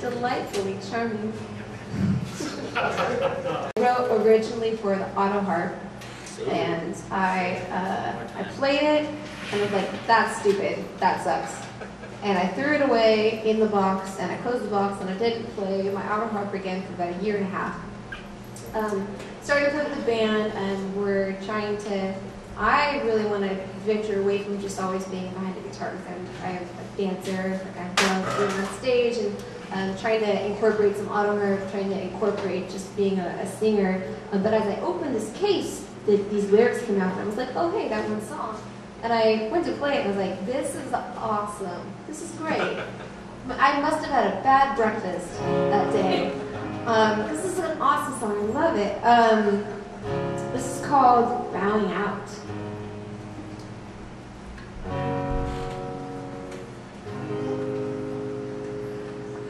delightfully charming. I wrote originally for the AutoHeart, and I played it, and I was like, that's stupid, that sucks. And I threw it away in the box, and I closed the box, and I didn't play my AutoHeart again for about a year and a half. Started with the band, and we're trying to, I really want to venture away from just always being behind a guitar, because I'm a dancer, like I love being on stage, and trying to incorporate some AutoHeart, trying to incorporate just being a singer. But as I opened this case, these lyrics came out, and I was like, oh hey, that one song. And I went to play it, and I was like, this is awesome. This is great. I must have had a bad breakfast that day. This is an awesome song, I love it. This is called Bowing Out.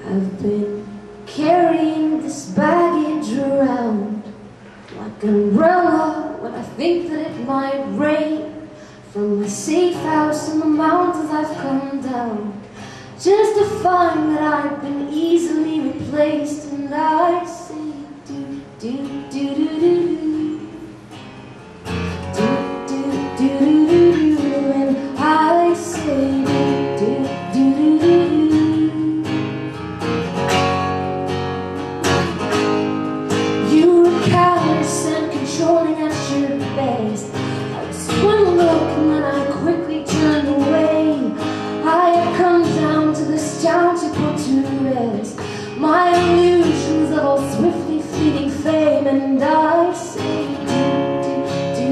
I've been carrying this baggage around like an umbrella when I think that it might rain. From my safe house in the mountains I've come down, just to find that I've been easily replaced. And I say do do do do do do do do do do do, and I say do do do do do. You were callous and controlling at your best. I was one look and then I quickly turned away. I had come down to this town to put to rest my illusions of all swiftly fleeting fame, and I say do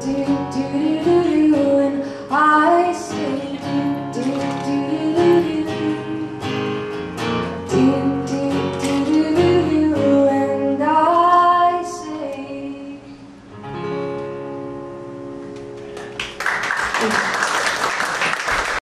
do do do do.